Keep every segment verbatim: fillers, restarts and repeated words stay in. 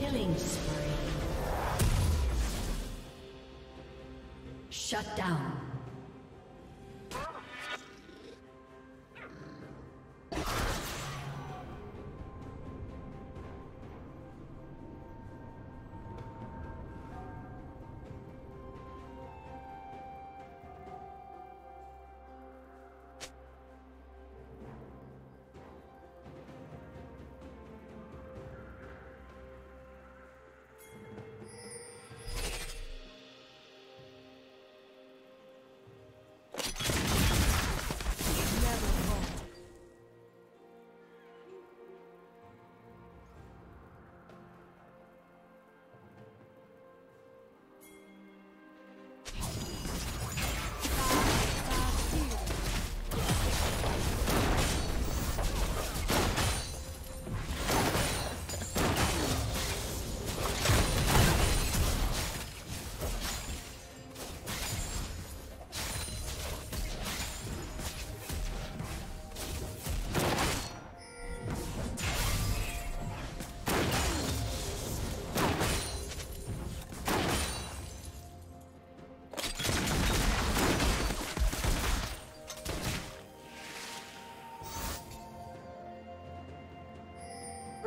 Killing spree. Shut down.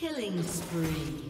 Killing spree.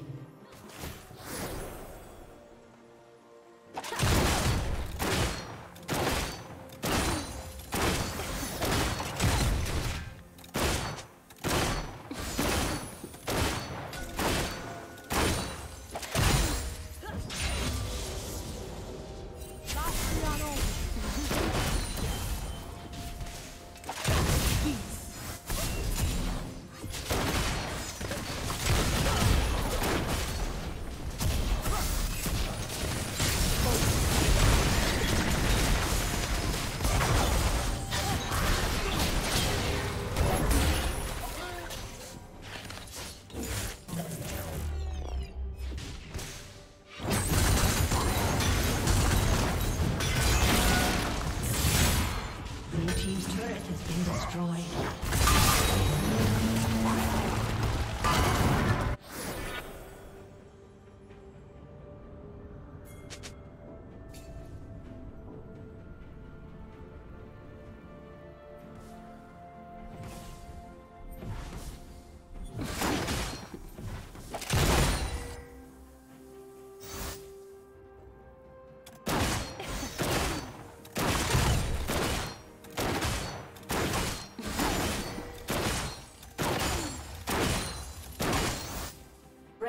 The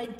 red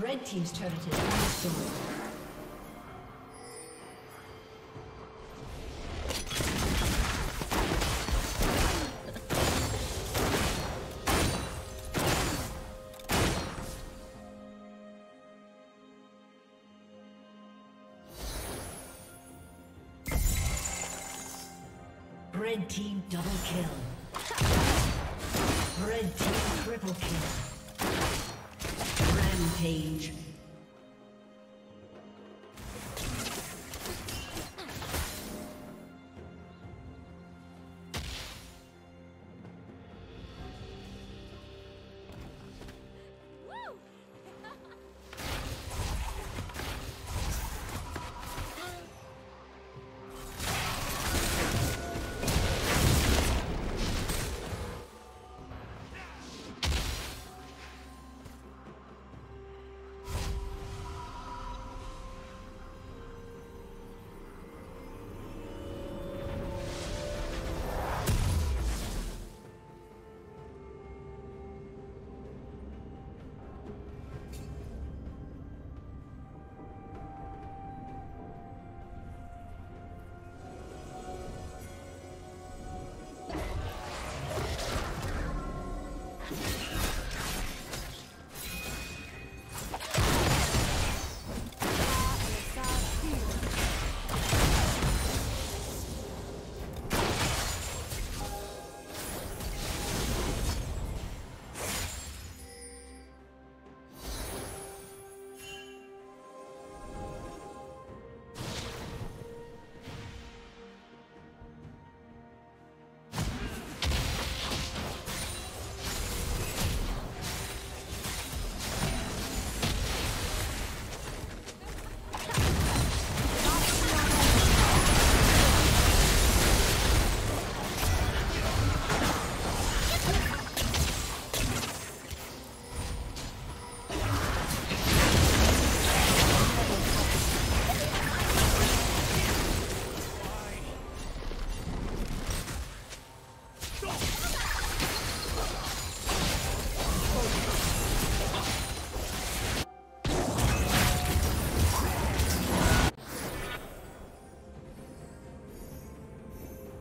Red team's turret is destroyed. Red team double kill. Red team triple kill. Page.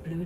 Blue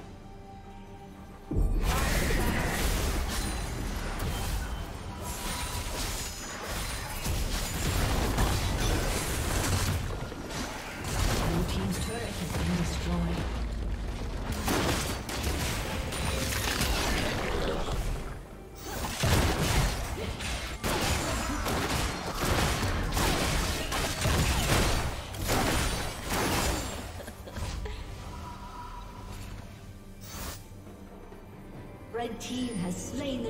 Blue team's turret has been destroyed. Red team has slain the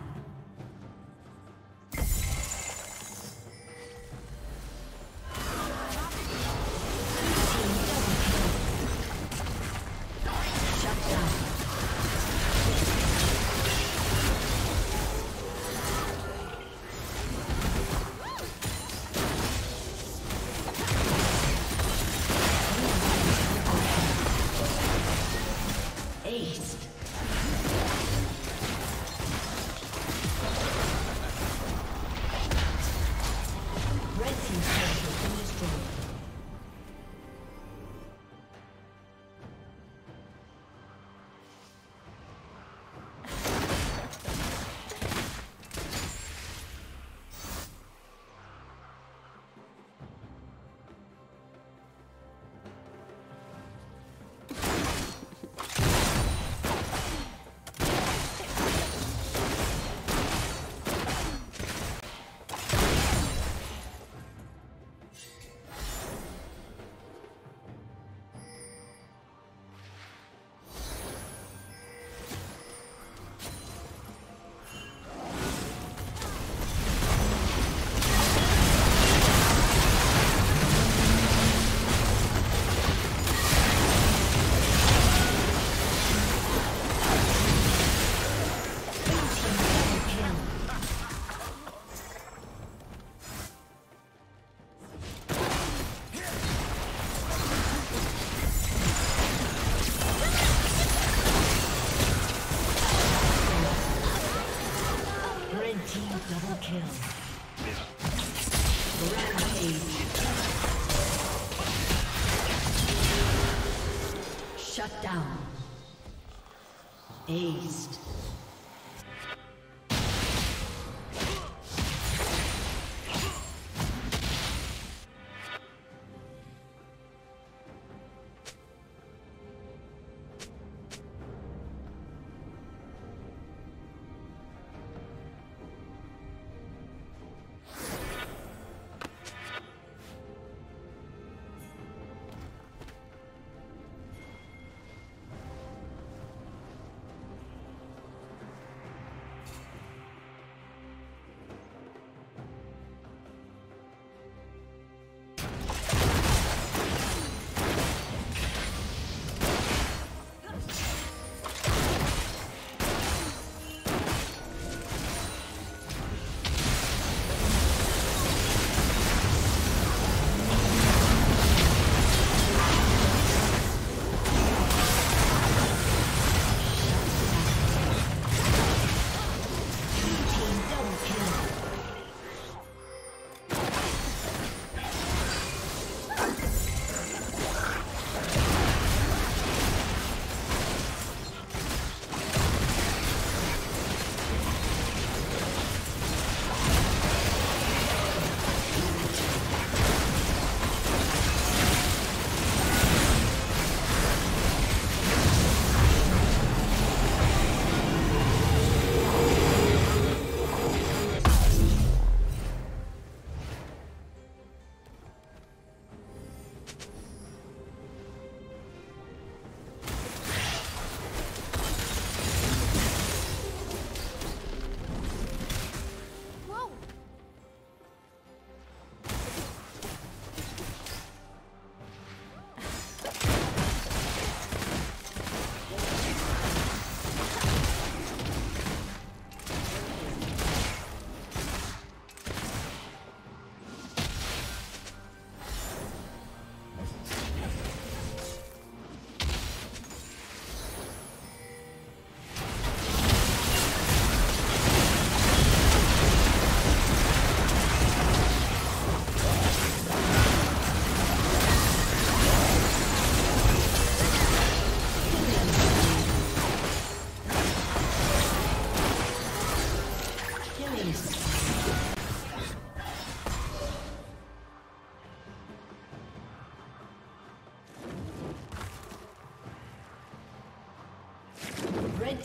Aced. Red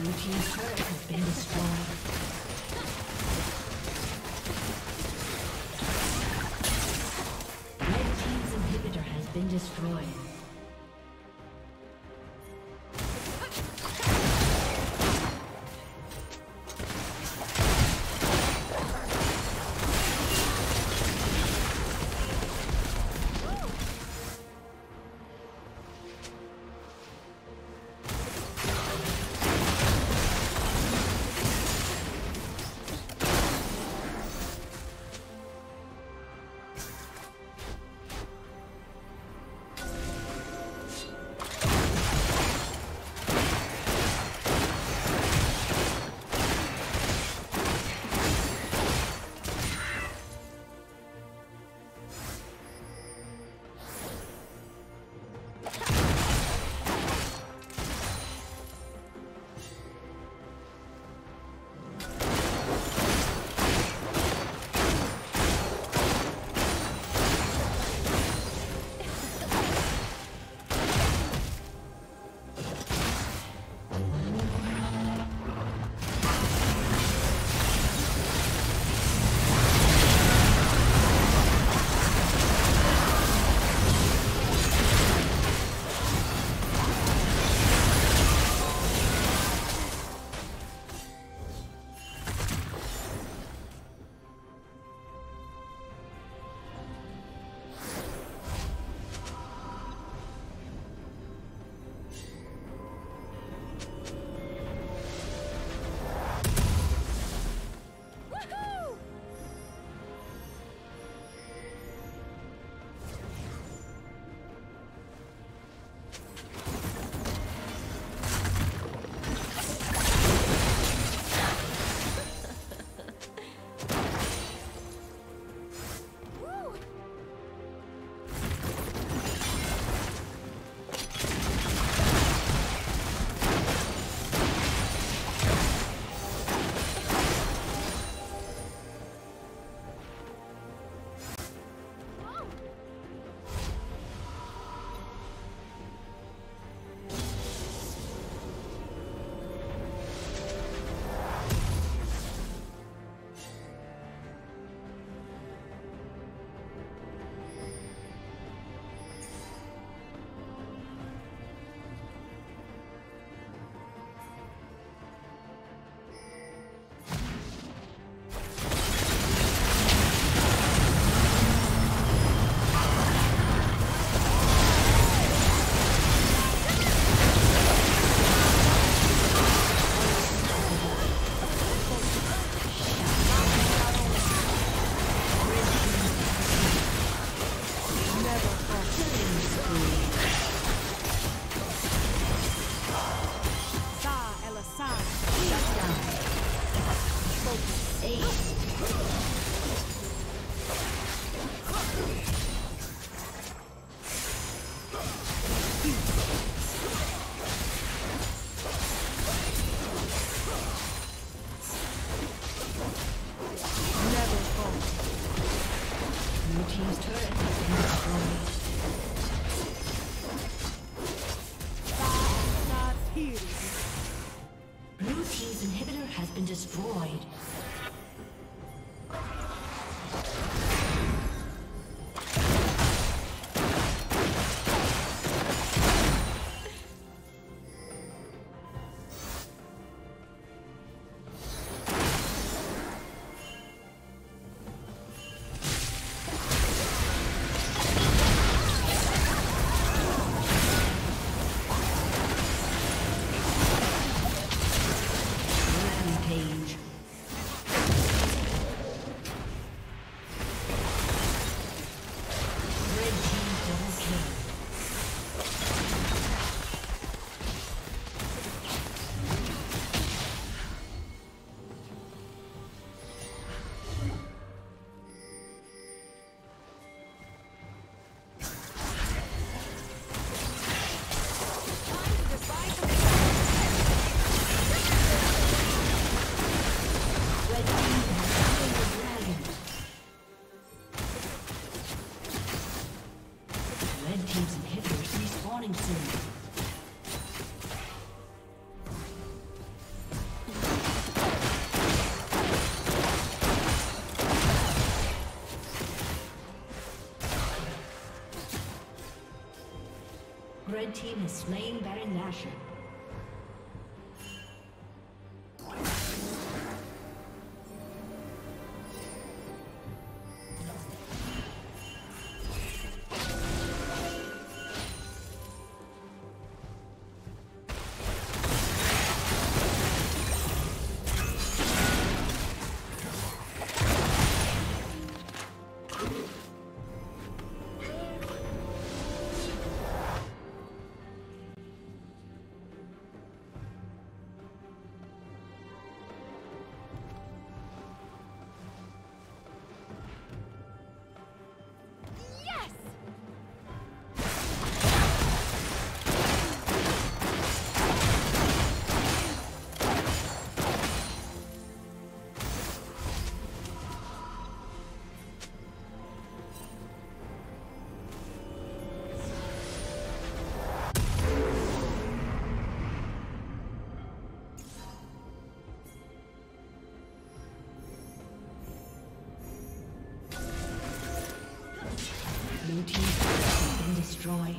Blue team's turret has been destroyed. Red team's inhibitor has been destroyed. team's turret has been destroyed. Blue team's inhibitor has been destroyed. Red team has slain Baron Nashor. Destroyed.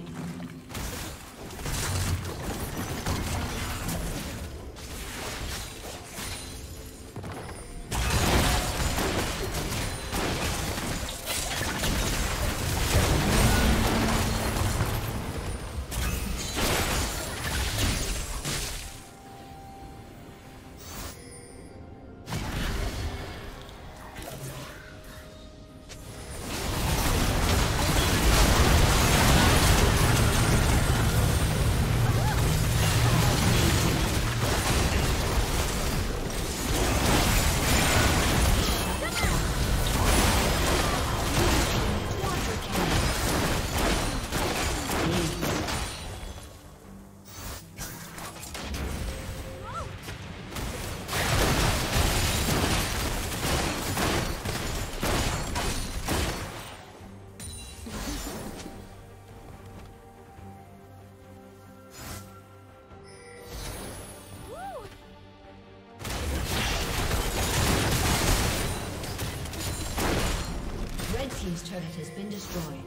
Team's turret has been destroyed.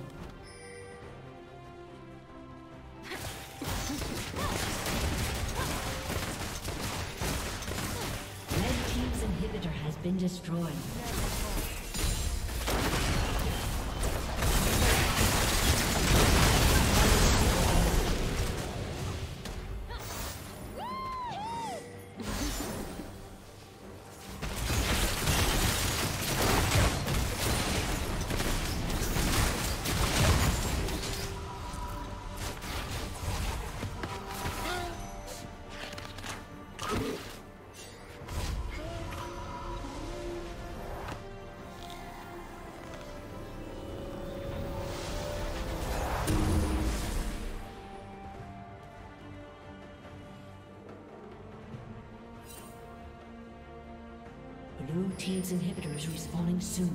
Red team's inhibitor has been destroyed. Blue team's inhibitor is respawning soon.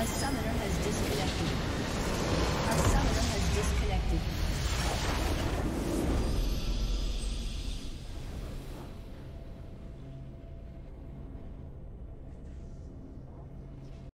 A summoner has disconnected. A summoner has disconnected.